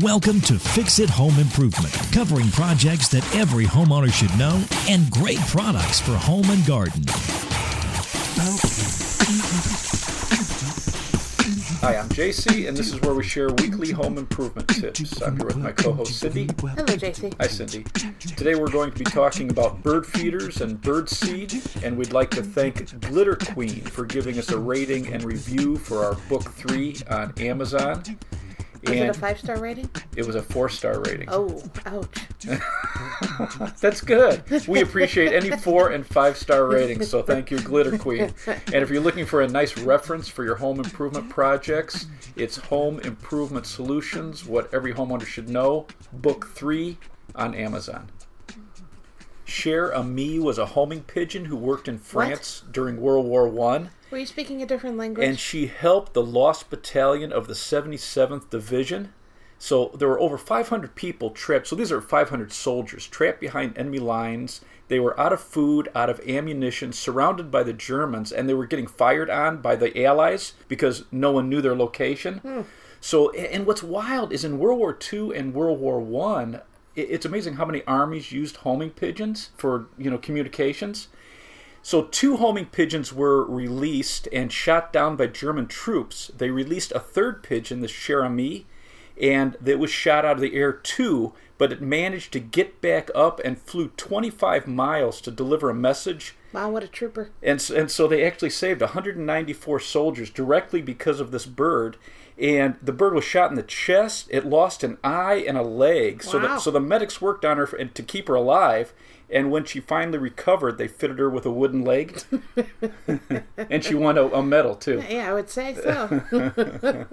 Welcome to Fix-It Home Improvement, covering projects that every homeowner should know and great products for home and garden. Hi, I'm JC, and this is where we share weekly home improvement tips. I'm here with my co-host, Cindy. Hello, JC. Hi, Cindy. Today we're going to be talking about bird feeders and bird seed, and we'd like to thank Glitter Queen for giving us a rating and review for our book 3 on Amazon. Was it a 5-star rating? It was a 4-star rating. Oh, ouch. That's good. We appreciate any 4- and 5-star ratings, so thank you, Glitter Queen. And if you're looking for a nice reference for your home improvement projects, it's Home Improvement Solutions, What Every Homeowner Should Know, Book 3 on Amazon. Cher Ami was a homing pigeon who worked in France during World War I. Were you speaking a different language? And she helped the lost battalion of the 77th Division. So there were over 500 people trapped. So these are 500 soldiers trapped behind enemy lines. They were out of food, out of ammunition, surrounded by the Germans, and they were getting fired on by the Allies because no one knew their location. So, and what's wild is in World War II and World War I, it's amazing how many armies used homing pigeons for, you know, communications. So 2 homing pigeons were released and shot down by German troops. They released a 3rd pigeon, the Cher Ami, and it was shot out of the air too, but it managed to get back up and flew 25 miles to deliver a message. Wow, what a trooper. And so they actually saved 194 soldiers directly because of this bird. And the bird was shot in the chest. It lost an eye and a leg. Wow. So the medics worked on her to keep her alive. And when she finally recovered, they fitted her with a wooden leg. And she won a medal, too. Yeah, I would say so.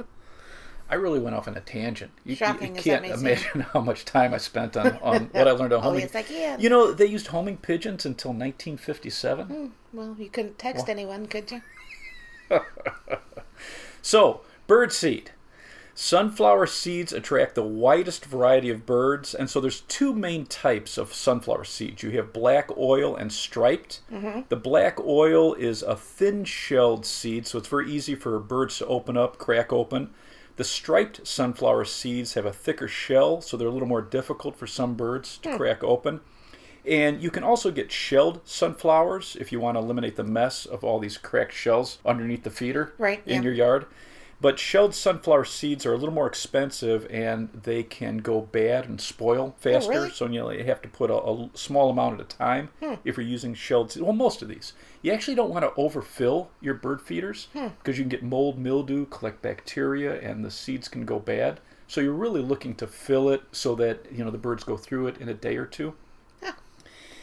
I really went off on a tangent. You can't imagine how much time I spent on what I learned on homing. Oh, yes, I can. You know, they used homing pigeons until 1957. Well, you couldn't text anyone, could you? So, bird seed. Sunflower seeds attract the widest variety of birds, and so there's 2 main types of sunflower seeds. You have black oil and striped. The black oil is a thin-shelled seed, so it's very easy for birds to open up, crack open. The striped sunflower seeds have a thicker shell, so they're a little more difficult for some birds to crack open. And you can also get shelled sunflowers if you want to eliminate the mess of all these cracked shells underneath the feeder in your yard. But shelled sunflower seeds are a little more expensive, and they can go bad and spoil faster. Oh, really? So you have to put a small amount at a time if you're using shelled seeds. Well, most of these. You actually don't want to overfill your bird feeders because you can get mold, mildew, collect bacteria, and the seeds can go bad. So you're really looking to fill it so that the birds go through it in a day or two.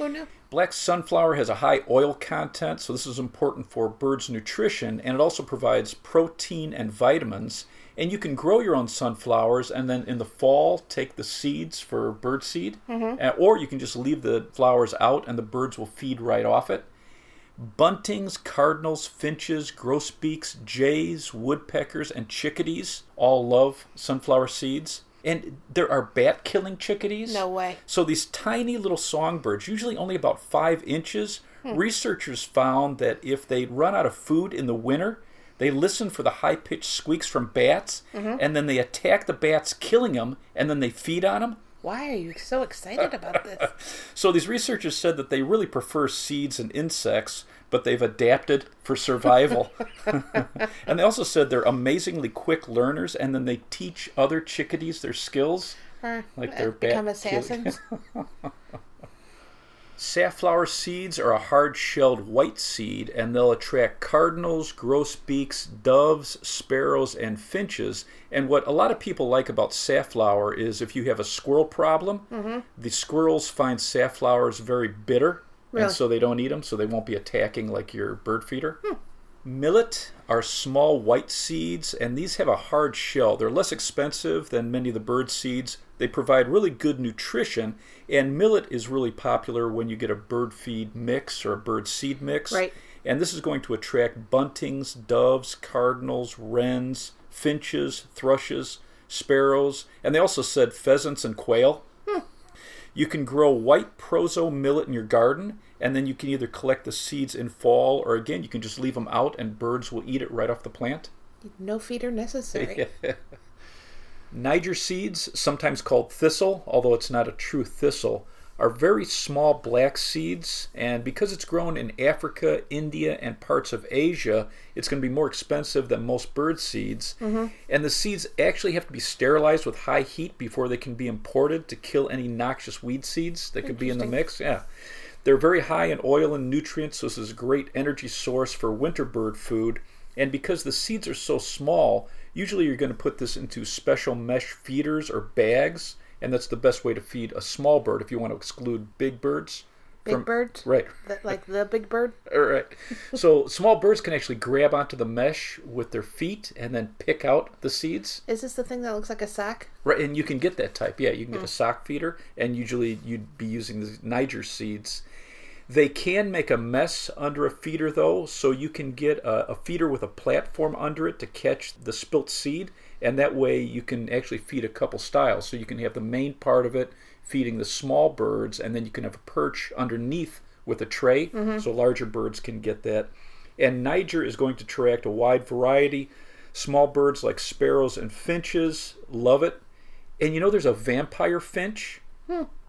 Oh, no. Black sunflower has a high oil content, so this is important for birds' nutrition, and it also provides protein and vitamins. And you can grow your own sunflowers, and then in the fall, take the seeds for bird seed, or you can just leave the flowers out, and the birds will feed right off it. Buntings, cardinals, finches, grosbeaks, jays, woodpeckers, and chickadees all love sunflower seeds. And there are bat-killing chickadees. No way. So these tiny little songbirds, usually only about 5 inches, researchers found that if they run out of food in the winter, they listen for the high-pitched squeaks from bats, and then they attack the bats, killing them, and then they feed on them. Why are you so excited about this? So these researchers said that they really prefer seeds and insects, but they've adapted for survival. And they also said they're amazingly quick learners, and then they teach other chickadees their skills. Like they're become assassins. Safflower seeds are a hard-shelled white seed, and they'll attract cardinals, grosbeaks, doves, sparrows, and finches. And what a lot of people like about safflower is if you have a squirrel problem, the squirrels find safflowers very bitter, and so they don't eat them, so they won't be attacking like your bird feeder. Millet are small white seeds, and these have a hard shell. They're less expensive than many of the bird seeds. They provide really good nutrition, and millet is really popular when you get a bird feed mix or a bird seed mix. And this is going to attract buntings, doves, cardinals, wrens, finches, thrushes, sparrows, and they also said pheasants and quail. You can grow white proso millet in your garden, and then you can either collect the seeds in fall, or again, you can just leave them out and birds will eat it right off the plant. No feeder necessary. Niger seeds, sometimes called thistle, although it's not a true thistle, are very small black seeds, and because it's grown in Africa, India, and parts of Asia, it's going to be more expensive than most bird seeds. Mm-hmm. And the seeds actually have to be sterilized with high heat before they can be imported to kill any noxious weed seeds that could be in the mix. Yeah, they're very high in oil and nutrients, so this is a great energy source for winter bird food. And because the seeds are so small, usually you're going to put this into special mesh feeders or bags, and that's the best way to feed a small bird if you want to exclude big birds. Big birds? Right. Like the big bird? All right. So small birds can actually grab onto the mesh with their feet and then pick out the seeds. Is this the thing that looks like a sack? Right, and you can get that type. Yeah, you can get a sock feeder, and usually you'd be using the Niger seeds. They can make a mess under a feeder, though, so you can get a feeder with a platform under it to catch the spilt seed, and that way you can actually feed a couple styles. So you can have the main part of it feeding the small birds, and then you can have a perch underneath with a tray, so larger birds can get that. And Niger is going to attract a wide variety. Small birds like sparrows and finches love it. And you know there's a vampire finch?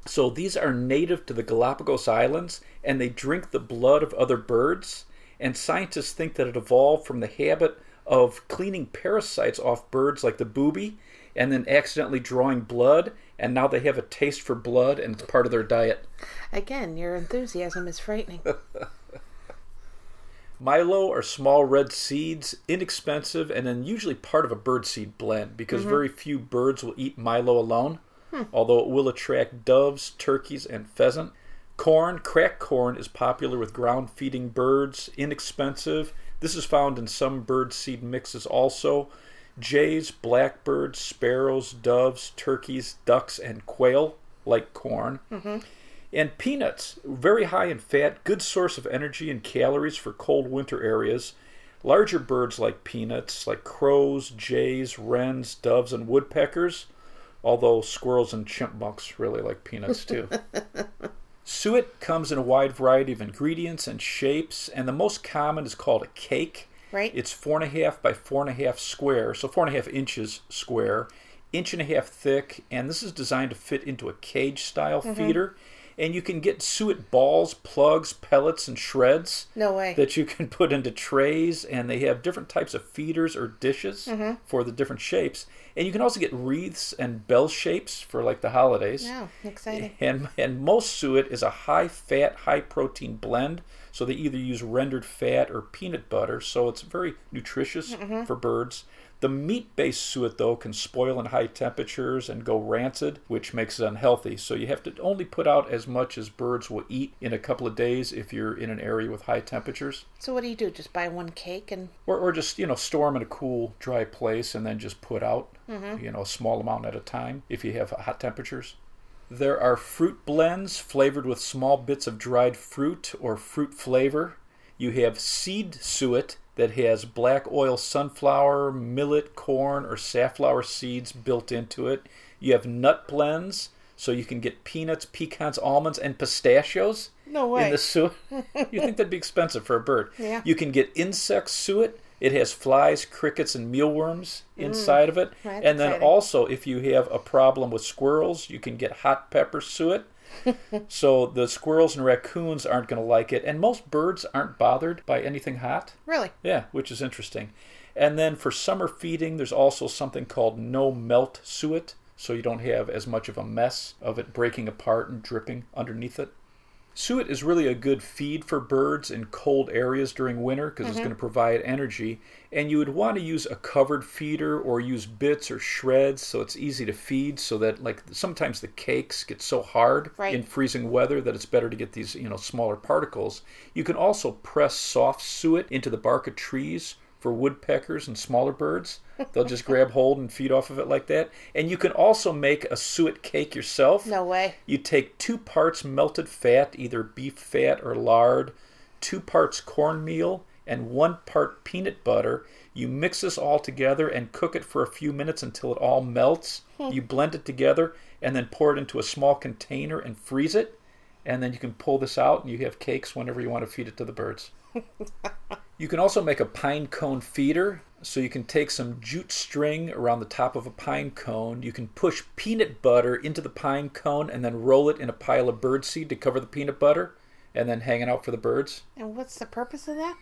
So these are native to the Galapagos Islands, and they drink the blood of other birds. And scientists think that it evolved from the habit of cleaning parasites off birds like the booby, and then accidentally drawing blood, and now they have a taste for blood, and it's part of their diet. Again, your enthusiasm is frightening. Milo are small red seeds, inexpensive, and then usually part of a birdseed blend, because very few birds will eat milo alone. Although it will attract doves, turkeys, and pheasant. Corn, cracked corn, is popular with ground-feeding birds, inexpensive. This is found in some bird seed mixes also. Jays, blackbirds, sparrows, doves, turkeys, ducks, and quail like corn. And peanuts, very high in fat, good source of energy and calories for cold winter areas. Larger birds like peanuts, like crows, jays, wrens, doves, and woodpeckers. Although squirrels and chipmunks really like peanuts, too. Suet comes in a wide variety of ingredients and shapes, and the most common is called a cake. Right. It's 4.5 by 4.5 square, so 4.5 inches square, 1.5 inches thick, and this is designed to fit into a cage-style feeder. And you can get suet balls, plugs, pellets, and shreds that you can put into trays. And they have different types of feeders or dishes for the different shapes. And you can also get wreaths and bell shapes for like the holidays. Yeah, exciting. And most suet is a high-fat, high-protein blend. So they either use rendered fat or peanut butter. So it's very nutritious for birds. The meat-based suet, though, can spoil in high temperatures and go rancid, which makes it unhealthy. So you have to only put out as much as birds will eat in a couple of days if you're in an area with high temperatures. So what do you do? Just buy one cake and... Or just, you know, store them in a cool, dry place and then just put out, you know, a small amount at a time if you have hot temperatures. There are fruit blends flavored with small bits of dried fruit or fruit flavor. You have seed suet that has black oil sunflower, millet, corn, or safflower seeds built into it. You have nut blends, so you can get peanuts, pecans, almonds, and pistachios in the suet. You'd think that'd be expensive for a bird. Yeah. You can get insect suet. It has flies, crickets, and mealworms inside of it. Right, and then also, if you have a problem with squirrels, you can get hot pepper suet. So the squirrels and raccoons aren't going to like it, and most birds aren't bothered by anything hot. Really? Yeah, which is interesting. And then for summer feeding, there's also something called no-melt suet, so you don't have as much of a mess of it breaking apart and dripping underneath it. Suet is really a good feed for birds in cold areas during winter because it's going to provide energy. And you would want to use a covered feeder or use bits or shreds so it's easy to feed, so that like sometimes the cakes get so hard in freezing weather that it's better to get these, you know, smaller particles. You can also press soft suet into the bark of trees for woodpeckers and smaller birds. They'll just grab hold and feed off of it like that. And you can also make a suet cake yourself. No way. You take 2 parts melted fat, either beef fat or lard, 2 parts cornmeal, and 1 part peanut butter. You mix this all together and cook it for a few minutes until it all melts. You blend it together and then pour it into a small container and freeze it. And then you can pull this out and you have cakes whenever you want to feed it to the birds. You can also make a pine cone feeder. So you can take some jute string around the top of a pine cone. You can push peanut butter into the pine cone and then roll it in a pile of birdseed to cover the peanut butter and then hang it out for the birds. And what's the purpose of that?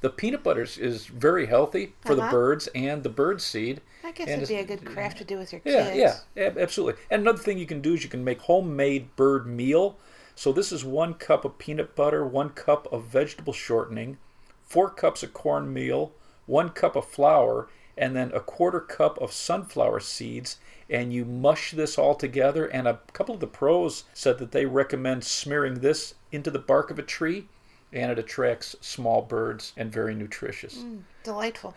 The peanut butter is very healthy for the birds and the birdseed. I guess it'd be a good craft to do with your kids. Yeah, absolutely. And another thing you can do is you can make homemade bird meal. So this is 1 cup of peanut butter, 1 cup of vegetable shortening, 4 cups of cornmeal, 1 cup of flour, and then 1/4 cup of sunflower seeds, and you mush this all together. And a couple of the pros said that they recommend smearing this into the bark of a tree, and it attracts small birds and very nutritious. Delightful.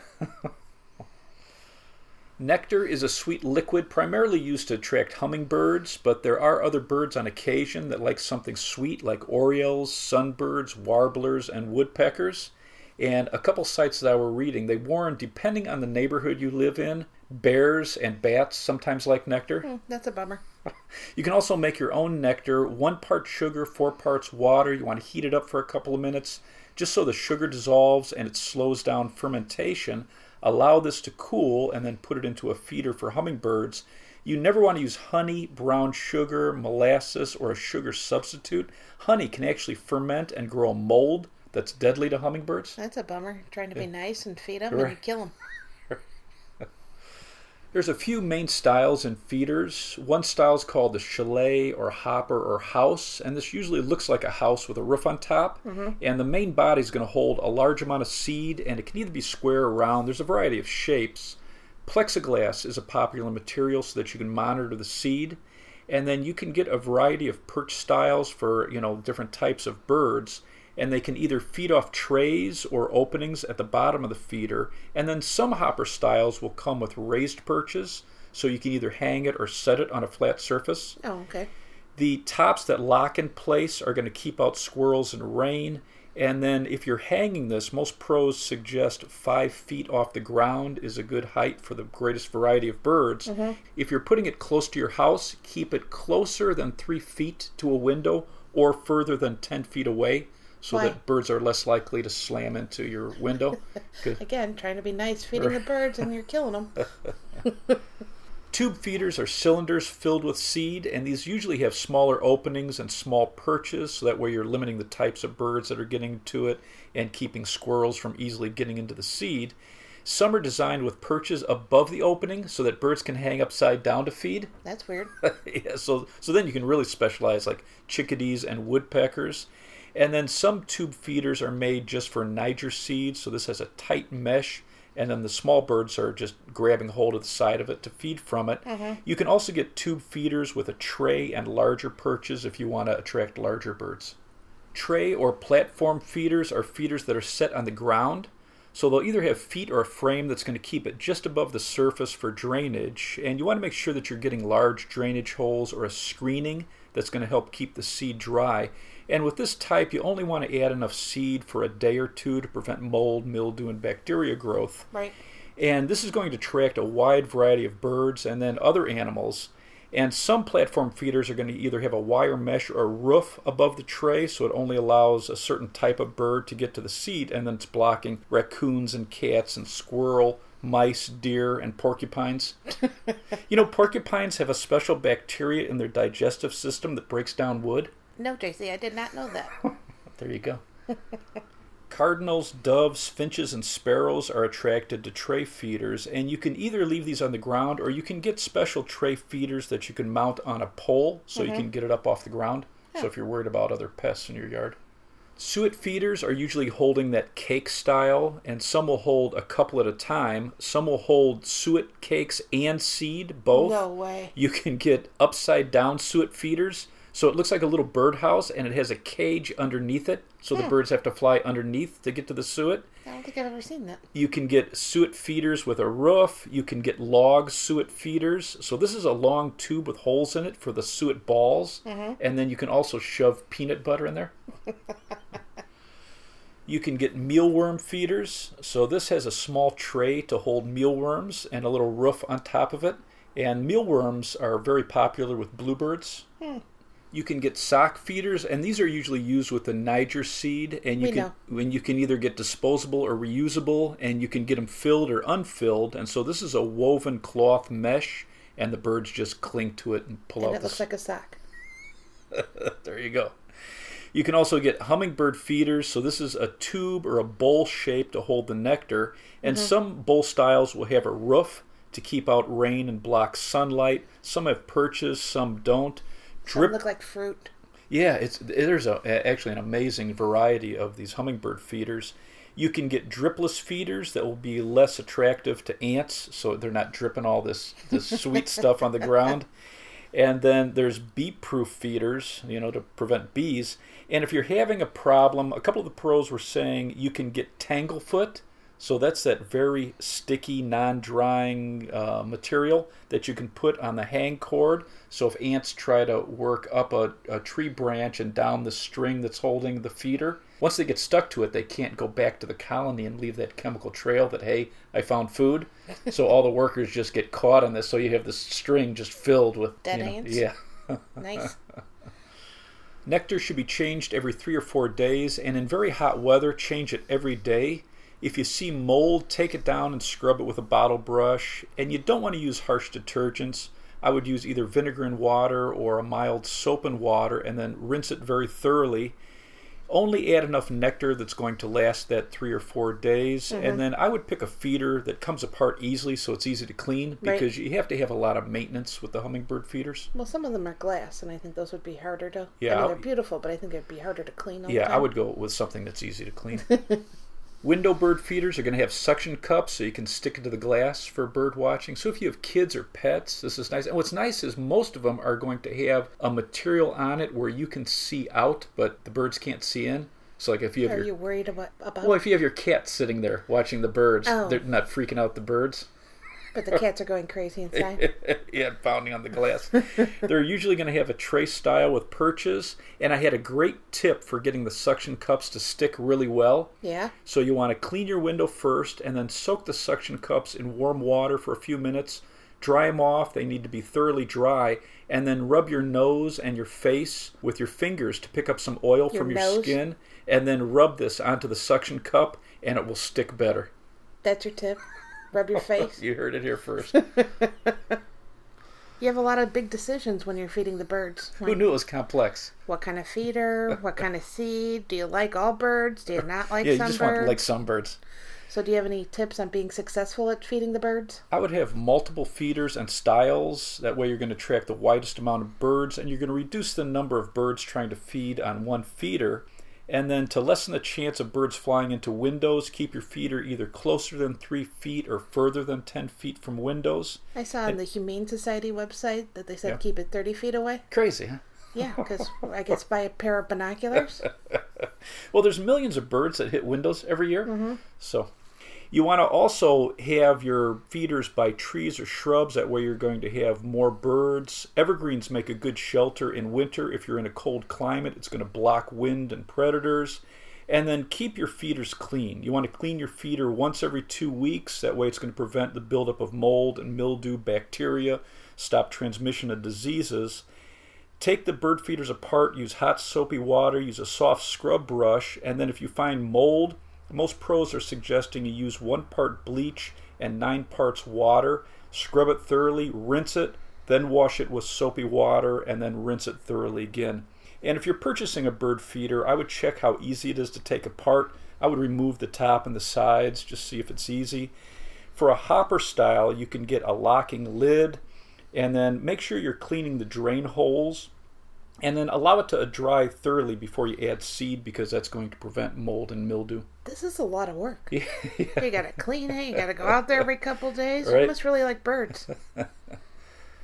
Nectar is a sweet liquid primarily used to attract hummingbirds, but there are other birds on occasion that like something sweet, like orioles, sunbirds, warblers, and woodpeckers. And a couple sites that I were reading, they warn, depending on the neighborhood you live in, bears and bats sometimes like nectar. That's a bummer. You can also make your own nectar, 1 part sugar, 4 parts water. You want to heat it up for a couple of minutes just so the sugar dissolves and it slows down fermentation. Allow this to cool and then put it into a feeder for hummingbirds. You never want to use honey, brown sugar, molasses, or a sugar substitute. Honey can actually ferment and grow a mold that's deadly to hummingbirds. That's a bummer. Trying to be nice and feed them and you kill them. There's a few main styles in feeders. One style is called the chalet or hopper or house, and this usually looks like a house with a roof on top. And the main body is going to hold a large amount of seed, and it can either be square or round. There's a variety of shapes. Plexiglass is a popular material so that you can monitor the seed, and then you can get a variety of perch styles for, you know, different types of birds. And they can either feed off trays or openings at the bottom of the feeder. And then some hopper styles will come with raised perches, so you can either hang it or set it on a flat surface. The tops that lock in place are going to keep out squirrels and rain. And then if you're hanging this, most pros suggest 5 feet off the ground is a good height for the greatest variety of birds. If you're putting it close to your house, keep it closer than 3 feet to a window or further than 10 feet away. So that birds are less likely to slam into your window. Again, trying to be nice, feeding the birds, and you're killing them. Tube feeders are cylinders filled with seed, and these usually have smaller openings and small perches, so that way you're limiting the types of birds that are getting to it and keeping squirrels from easily getting into the seed. Some are designed with perches above the opening so that birds can hang upside down to feed. That's weird. So then you can really specialize, like chickadees and woodpeckers. And then some tube feeders are made just for Niger seeds, so this has a tight mesh, and then the small birds are just grabbing hold of the side of it to feed from it. You can also get tube feeders with a tray and larger perches if you want to attract larger birds. Tray or platform feeders are feeders that are set on the ground, so they'll either have feet or a frame that's going to keep it just above the surface for drainage, and you want to make sure that you're getting large drainage holes or a screening that's going to help keep the seed dry. And with this type, you only want to add enough seed for a day or two to prevent mold, mildew, and bacteria growth. And this is going to attract a wide variety of birds and then other animals. And some platform feeders are going to either have a wire mesh or a roof above the tray, so it only allows a certain type of bird to get to the seed, and then it's blocking raccoons and cats and squirrel, mice, deer, and porcupines. You know, porcupines have a special bacteria in their digestive system that breaks down wood. No, JC, I did not know that. There you go. Cardinals, doves, finches, and sparrows are attracted to tray feeders, and you can either leave these on the ground or you can get special tray feeders that you can mount on a pole so you can get it up off the ground. So if you're worried about other pests in your yard. Suet feeders are usually holding that cake style, and some will hold a couple at a time. Some will hold suet cakes and seed, both. No way. You can get upside down suet feeders. So it looks like a little birdhouse, and it has a cage underneath it, so the birds have to fly underneath to get to the suet. I don't think I've ever seen that. You can get suet feeders with a roof. You can get log suet feeders. So this is a long tube with holes in it for the suet balls, and then you can also shove peanut butter in there. You can get mealworm feeders. So this has a small tray to hold mealworms and a little roof on top of it, and mealworms are very popular with bluebirds. You can get sock feeders, and these are usually used with the Niger seed, and you can either get disposable or reusable, and you can get them filled or unfilled. And so this is a woven cloth mesh, and the birds just cling to it and pull out. And it looks like a sock. There you go. You can also get hummingbird feeders. So this is a tube or a bowl shape to hold the nectar, and some bowl styles will have a roof to keep out rain and block sunlight. Some have perches, some don't. Some look like fruit. Yeah, there's actually an amazing variety of these hummingbird feeders. You can get dripless feeders that will be less attractive to ants, so they're not dripping all this sweet stuff on the ground. And then there's bee-proof feeders, you know, to prevent bees. And if you're having a problem, a couple of the pros were saying you can get tanglefoot. So that's that very sticky, non-drying material that you can put on the hang cord. So if ants try to work up a tree branch and down the string that's holding the feeder, once they get stuck to it, they can't go back to the colony and leave that chemical trail that, hey, I found food. So all the workers just get caught on this. So you have this string just filled with dead ants. Yeah. Nice. Nectar should be changed every 3 or 4 days, and in very hot weather, change it every day. If you see mold, take it down and scrub it with a bottle brush. And you don't want to use harsh detergents. I would use either vinegar and water or a mild soap and water, and then rinse it very thoroughly. Only add enough nectar that's going to last that 3 or 4 days. And then I would pick a feeder that comes apart easily so it's easy to clean, because you have to have a lot of maintenance with the hummingbird feeders. Well, some of them are glass, and I think those would be harder to... Yeah, I mean, they're beautiful, but I think it'd be harder to clean all the time. I would go with something that's easy to clean. Window bird feeders are going to have suction cups so you can stick it to the glass for bird watching. So if you have kids or pets, this is nice. And what's nice is most of them are going to have a material on it where you can see out, but the birds can't see in. So like if you have your... Are you worried about? Well, if you have your cat sitting there watching the birds, they're not freaking out the birds. But the cats are going crazy inside. Yeah, pounding on the glass. They're usually going to have a tray style with perches. And I had a great tip for getting the suction cups to stick really well. Yeah. So you want to clean your window first and then soak the suction cups in warm water for a few minutes. Dry them off. They need to be thoroughly dry. And then rub your nose and your face with your fingers to pick up some oil from your skin. And then rub this onto the suction cup and it will stick better. That's your tip? Rub your face. You heard it here first. You have a lot of big decisions when you're feeding the birds. Like, who knew it was complex? What kind of feeder? What kind of seed? Do you like all birds? Do you not like some birds? Yeah, you just want to like some birds. So do you have any tips on being successful at feeding the birds? I would have multiple feeders and styles. That way you're going to attract the widest amount of birds, and you're going to reduce the number of birds trying to feed on one feeder. And then to lessen the chance of birds flying into windows, keep your feeder either closer than 3 feet or further than 10 feet from windows. I saw on the Humane Society website that they said keep it 30 feet away. Crazy, huh? Yeah, because I guess by a pair of binoculars. Well, there's millions of birds that hit windows every year. So you want to also have your feeders by trees or shrubs. That way you're going to have more birds. Evergreens make a good shelter in winter. If you're in a cold climate, it's going to block wind and predators. And then keep your feeders clean. You want to clean your feeder once every 2 weeks. That way it's going to prevent the buildup of mold and mildew, bacteria, stop transmission of diseases. Take the bird feeders apart. Use hot soapy water. Use a soft scrub brush. And then if you find mold, most pros are suggesting you use 1 part bleach and 9 parts water. Scrub it thoroughly, rinse it, then wash it with soapy water, and then rinse it thoroughly again. And if you're purchasing a bird feeder, I would check how easy it is to take apart. I would remove the top and the sides, just see if it's easy. For a hopper style, you can get a locking lid, and then make sure you're cleaning the drain holes, and then allow it to dry thoroughly before you add seed, because that's going to prevent mold and mildew. This is a lot of work. Yeah. You got to clean it. You got to go out there every couple days. Right? You must really like birds.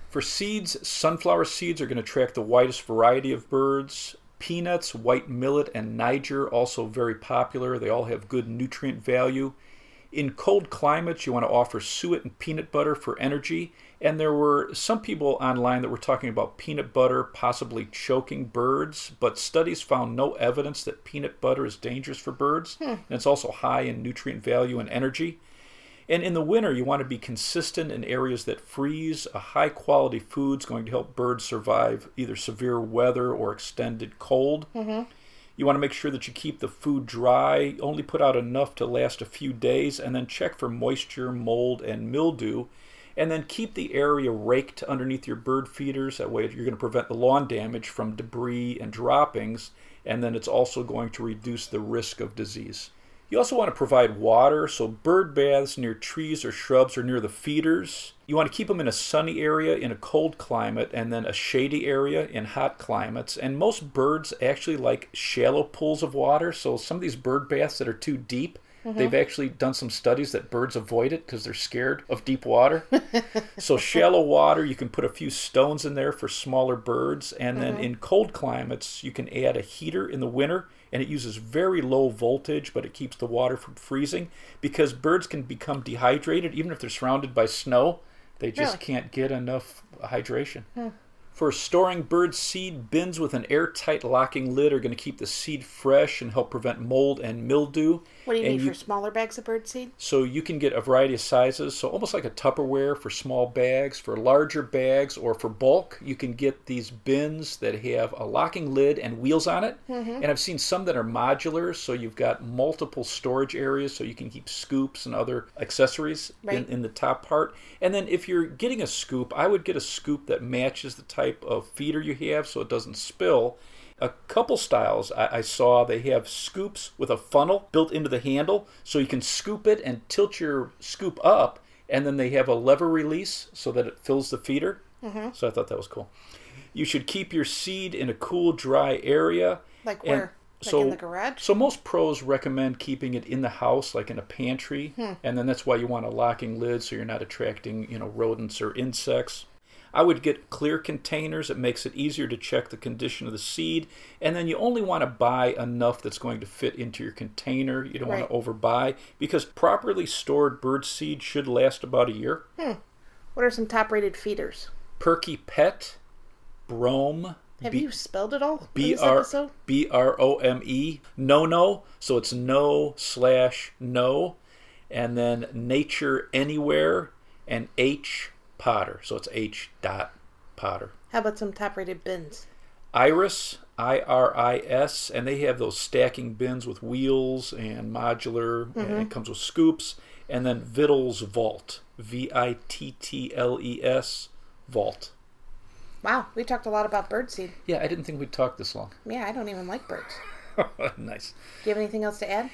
For seeds, sunflower seeds are going to attract the widest variety of birds. Peanuts, white millet, and Niger, also very popular. They all have good nutrient value. In cold climates, you want to offer suet and peanut butter for energy. And there were some people online that were talking about peanut butter possibly choking birds, but studies found no evidence that peanut butter is dangerous for birds. And it's also high in nutrient value and energy. And in the winter, you want to be consistent in areas that freeze. A high quality food is going to help birds survive either severe weather or extended cold. Mm-hmm. You want to make sure that you keep the food dry, only put out enough to last a few days, and then check for moisture, mold, and mildew. And then keep the area raked underneath your bird feeders. That way you're going to prevent the lawn damage from debris and droppings, and then it's also going to reduce the risk of disease. You also want to provide water, so bird baths near trees or shrubs or near the feeders. You want to keep them in a sunny area in a cold climate and then a shady area in hot climates. And most birds actually like shallow pools of water, so some of these bird baths that are too deep, mm-hmm. they've actually done some studies that birds avoid it because they're scared of deep water. So shallow water, you can put a few stones in there for smaller birds. And then mm-hmm. in cold climates, you can add a heater in the winter. And it uses very low voltage, but it keeps the water from freezing because birds can become dehydrated. Even if they're surrounded by snow, they just really can't get enough hydration. Hmm. For storing bird seed, bins with an airtight locking lid are going to keep the seed fresh and help prevent mold and mildew. What do you need for smaller bags of bird seed? So you can get a variety of sizes. So almost like a Tupperware for small bags. For larger bags or for bulk, you can get these bins that have a locking lid and wheels on it. Mm-hmm. And I've seen some that are modular, so you've got multiple storage areas so you can keep scoops and other accessories in the top part. And then if you're getting a scoop, I would get a scoop that matches the type of feeder you have so it doesn't spill. A couple styles I saw, they have scoops with a funnel built into the handle so you can scoop it and tilt your scoop up, and then they have a lever release so that it fills the feeder. Mm-hmm. So I thought that was cool. You should keep your seed in a cool, dry area. Like where? Like in the garage? So most pros recommend keeping it in the house, like in a pantry. Hmm. And then that's why you want a locking lid so you're not attracting, you know, rodents or insects. I would get clear containers. It makes it easier to check the condition of the seed. And then you only want to buy enough that's going to fit into your container. You don't want to overbuy because properly stored bird seed should last about a year. Hmm. What are some top-rated feeders? Perky Pet, Brome. Have you spelled it all in this episode? B-R-O-M-E. No. So it's no/no. And then Nature Anywhere and Potter. So it's H. Potter. How about some top-rated bins? Iris, I-R-I-S, and they have those stacking bins with wheels and modular, mm-hmm. and it comes with scoops. And then Vittles Vault, V-I-T-T-L-E-S, Vault. Wow, we talked a lot about birdseed. Yeah, I didn't think we'd talk this long. Yeah, I don't even like birds. Nice. Do you have anything else to add?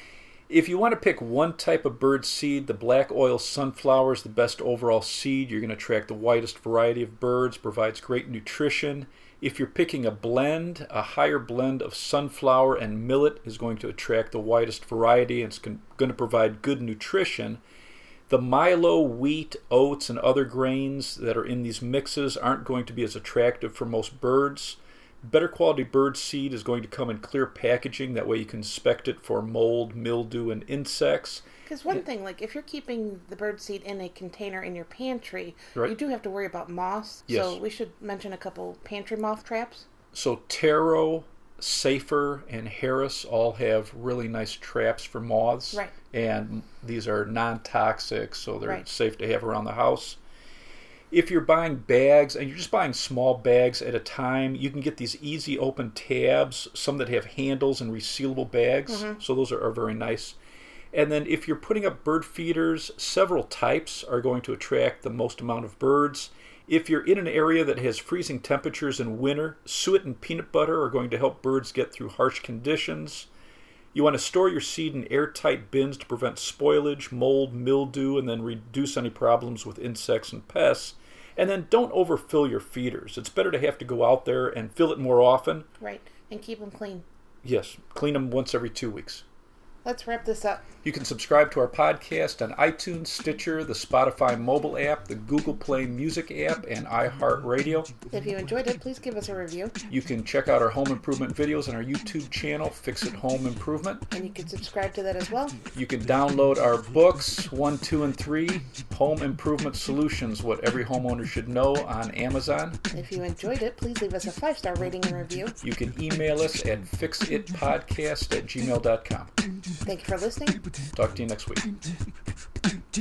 If you want to pick one type of bird seed, the black oil sunflower is the best overall seed. You're going to attract the widest variety of birds, provides great nutrition. If you're picking a blend, a higher blend of sunflower and millet is going to attract the widest variety, and it's going to provide good nutrition. The milo, wheat, oats, and other grains that are in these mixes aren't going to be as attractive for most birds. Better quality bird seed is going to come in clear packaging. That way you can inspect it for mold, mildew, and insects. Because one thing, like if you're keeping the bird seed in a container in your pantry, you do have to worry about moths. Yes. So we should mention a couple pantry moth traps. So Tarot, Safer, and Harris all have really nice traps for moths. Right. And these are non-toxic, so they're safe to have around the house. If you're buying bags, and you're just buying small bags at a time, you can get these easy open tabs, some that have handles and resealable bags. Mm-hmm. So those are very nice. And then if you're putting up bird feeders, several types are going to attract the most amount of birds. If you're in an area that has freezing temperatures in winter, suet and peanut butter are going to help birds get through harsh conditions. You want to store your seed in airtight bins to prevent spoilage, mold, mildew, and then reduce any problems with insects and pests. And then don't overfill your feeders. It's better to have to go out there and fill it more often. Right, and keep them clean. Yes, clean them once every 2 weeks. Let's wrap this up. You can subscribe to our podcast on iTunes, Stitcher, the Spotify mobile app, the Google Play Music app, and iHeart Radio. If you enjoyed it, please give us a review. You can check out our home improvement videos on our YouTube channel, Fix-It Home Improvement. And you can subscribe to that as well. You can download our books, 1, 2, and 3, Home Improvement Solutions, What Every Homeowner Should Know, on Amazon. If you enjoyed it, please leave us a 5-star rating and review. You can email us at fixitpodcast@gmail.com. Thank you for listening. Talk to you next week.